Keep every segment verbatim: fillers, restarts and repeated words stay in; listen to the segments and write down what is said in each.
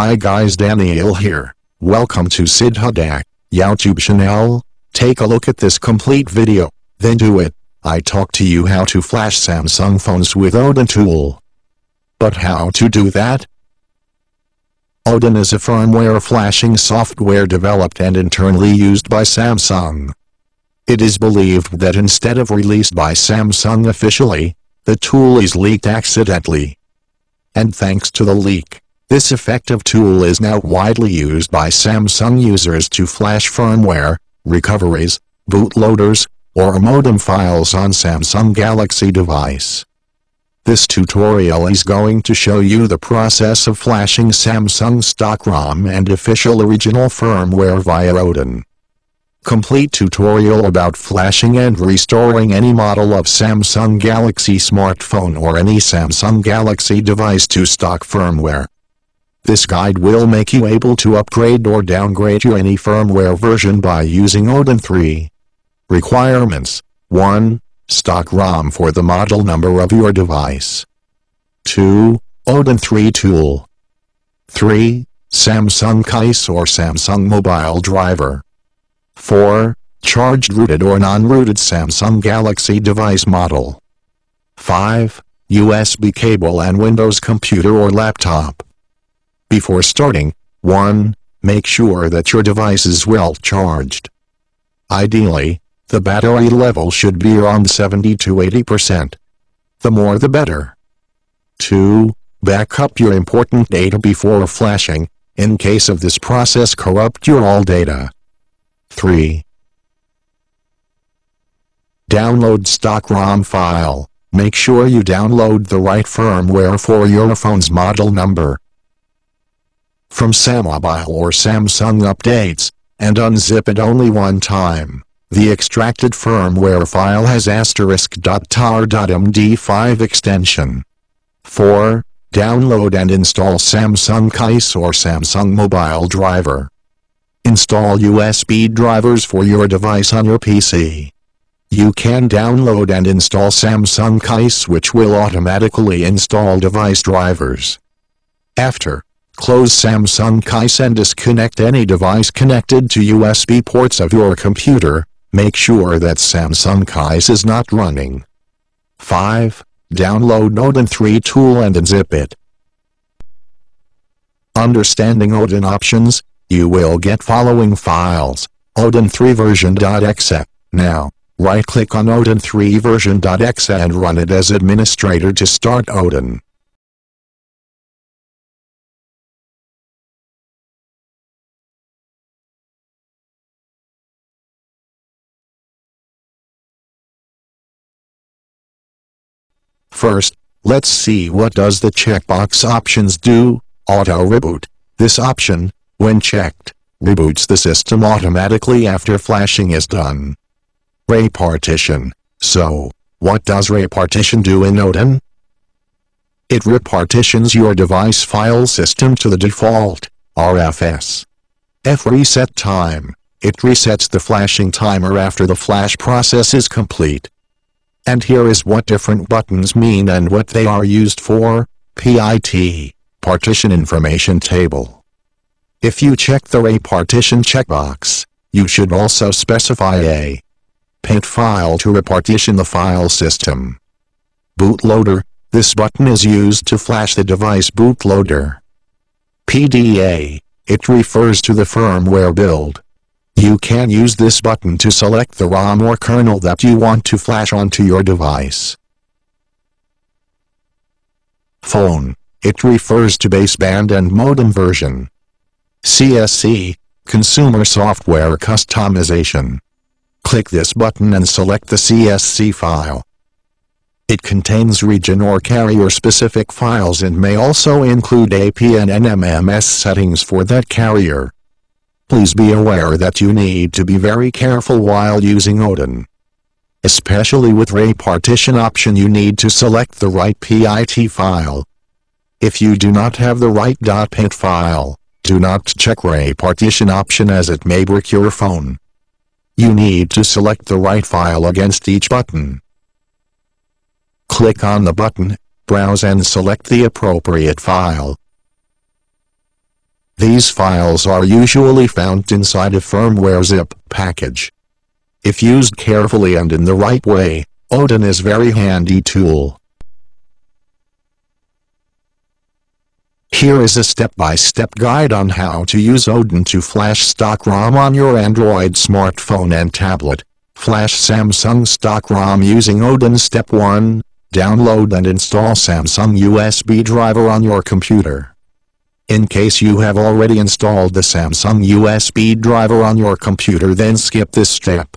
Hi guys, Daniel here. Welcome to SidhuDa YouTube channel. Take a look at this complete video, then do it. I talk to you how to flash Samsung phones with Odin tool. But how to do that? Odin is a firmware flashing software developed and internally used by Samsung. It is believed that instead of released by Samsung officially, the tool is leaked accidentally. And thanks to the leak, this effective tool is now widely used by Samsung users to flash firmware, recoveries, bootloaders, or modem files on Samsung Galaxy device. This tutorial is going to show you the process of flashing Samsung stock ROM and official original firmware via Odin. Complete tutorial about flashing and restoring any model of Samsung Galaxy smartphone or any Samsung Galaxy device to stock firmware. This guide will make you able to upgrade or downgrade to any firmware version by using Odin three. Requirements: one. Stock ROM for the model number of your device. two. Odin three tool. three. Samsung Kies or Samsung Mobile Driver. four. Charged rooted or non-rooted Samsung Galaxy device model. five. U S B cable and Windows computer or laptop. Before starting, one. Make sure that your device is well charged. Ideally, the battery level should be around seventy to eighty percent. The more the better. two. Back up your important data before flashing, in case of this process corrupt your all data. three. Download stock ROM file. Make sure you download the right firmware for your phone's model number from SamMobile or Samsung Updates, and unzip it only one time. The extracted firmware file has asterisk dot tar dot m d five extension. four. Download and install Samsung Kies or Samsung Mobile Driver. Install U S B drivers for your device on your P C. You can download and install Samsung Kies, which will automatically install device drivers. After, close Samsung Kies and disconnect any device connected to U S B ports of your computer. Make sure that Samsung Kies is not running. five. Download Odin three tool and unzip it. Understanding Odin options, you will get following files: Odin three version.exe. Now, right-click on Odin three version.exe and run it as administrator to start Odin. First, let's see what does the checkbox options do. Auto reboot. This option, when checked, reboots the system automatically after flashing is done. Repartition. So, what does repartition do in Odin? It repartitions your device file system to the default R F S. F reset time. It resets the flashing timer after the flash process is complete. And here is what different buttons mean and what they are used for. P I T, Partition Information Table. If you check the repartition checkbox, you should also specify a paint file to repartition the file system. Bootloader. This button is used to flash the device bootloader. P D A. It refers to the firmware build. You can use this button to select the ROM or kernel that you want to flash onto your device. Phone. It refers to baseband and modem version. C S C, Consumer Software Customization. Click this button and select the C S C file. It contains region or carrier-specific files and may also include A P N and M M S settings for that carrier. Please be aware that you need to be very careful while using Odin. Especially with repartition option, you need to select the right P I T file. If you do not have the right .pint file, do not check repartition option as it may brick your phone. You need to select the right file against each button. Click on the button, browse and select the appropriate file. These files are usually found inside a firmware zip package. If used carefully and in the right way, Odin is a very handy tool. Here is a step-by-step guide on how to use Odin to flash stock ROM on your Android smartphone and tablet. Flash Samsung stock ROM using Odin. Step one. Download and install Samsung U S B driver on your computer. In case you have already installed the Samsung U S B driver on your computer, then skip this step.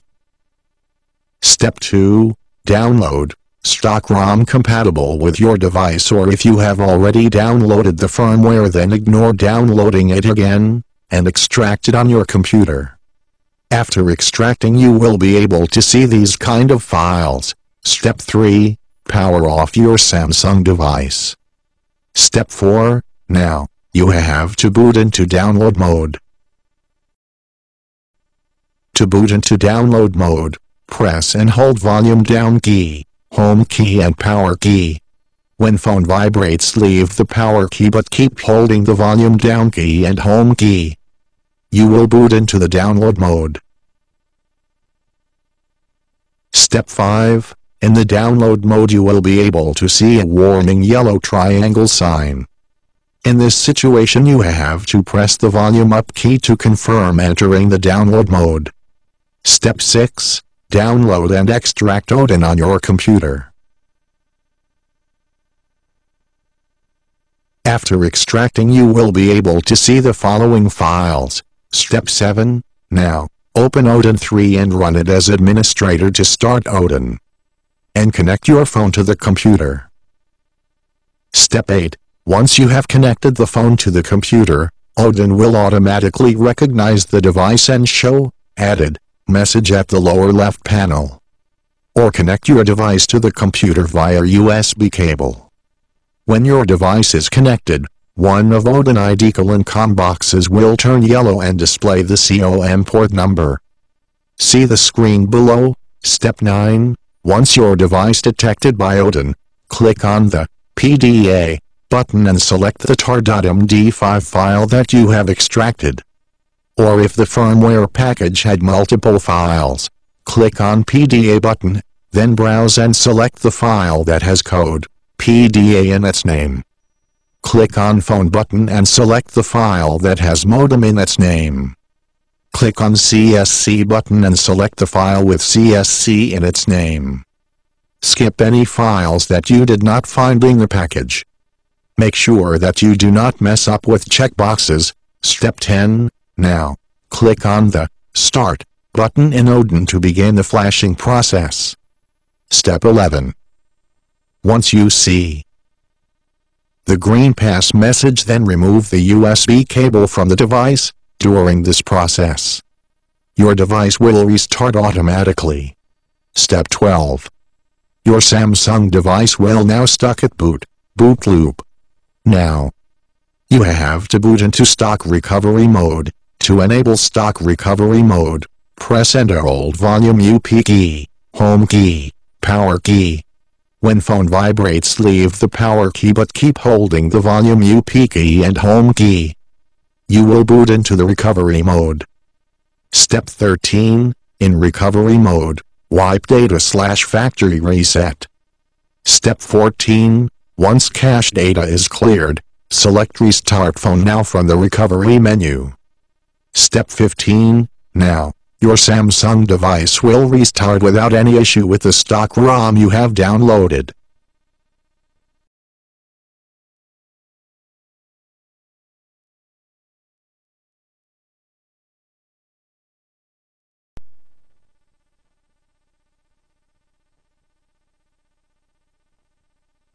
Step two. Download stock ROM compatible with your device, or if you have already downloaded the firmware, then ignore downloading it again, and extract it on your computer. After extracting, you will be able to see these kind of files. Step three. Power off your Samsung device. Step four. Now, you have to boot into download mode. To boot into download mode, press and hold volume down key, home key and power key. When phone vibrates, leave the power key but keep holding the volume down key and home key. You will boot into the download mode. Step five. In the download mode, you will be able to see a warning yellow triangle sign. In this situation, you have to press the volume up key to confirm entering the download mode. Step six. Download and extract Odin on your computer. After extracting, you will be able to see the following files. Step seven. Now, open Odin three and run it as administrator to start Odin, and connect your phone to the computer. Step eight. Once you have connected the phone to the computer, Odin will automatically recognize the device and show added message at the lower left panel. Or connect your device to the computer via U S B cable. When your device is connected, one of Odin I D colon com boxes will turn yellow and display the COM port number. See the screen below. Step nine. Once your device detected by Odin, click on the P D A button and select the tar dot m d five file that you have extracted. Or if the firmware package had multiple files, click on P D A button, then browse and select the file that has code P D A in its name. Click on Phone button and select the file that has modem in its name. Click on C S C button and select the file with C S C in its name. Skip any files that you did not find in the package. Make sure that you do not mess up with checkboxes. Step ten. Now, click on the Start button in Odin to begin the flashing process. Step eleven. Once you see the green pass message, then remove the U S B cable from the device. During this process, your device will restart automatically. Step twelve. Your Samsung device will now stuck at boot, boot loop. Now, you have to boot into stock recovery mode. To enable stock recovery mode, press and hold volume up key, home key, power key. When phone vibrates, leave the power key but keep holding the volume up key and home key. You will boot into the recovery mode. Step thirteen. In recovery mode, wipe data slash factory reset. Step fourteen. Once cache data is cleared, select Restart Phone Now from the recovery menu. Step fifteen. Now, your Samsung device will restart without any issue with the stock ROM you have downloaded.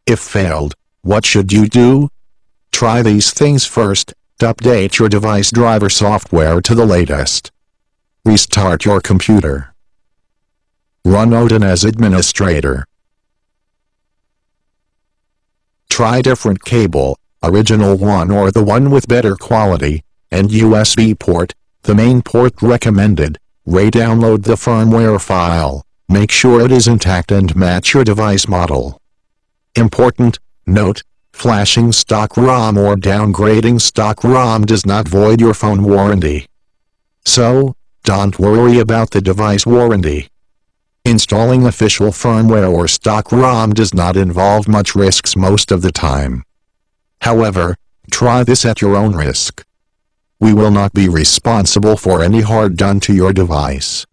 If failed, what should you do? Try these things first. Update your device driver software to the latest. Restart your computer. Run Odin as administrator. Try different cable, original one or the one with better quality, and U S B port, the main port recommended. Re-download the firmware file, make sure it is intact and match your device model. Important note, Flashing stock ROM or downgrading stock ROM does not void your phone warranty. So, don't worry about the device warranty. Installing official firmware or stock ROM does not involve much risks most of the time. However, try this at your own risk. We will not be responsible for any harm done to your device.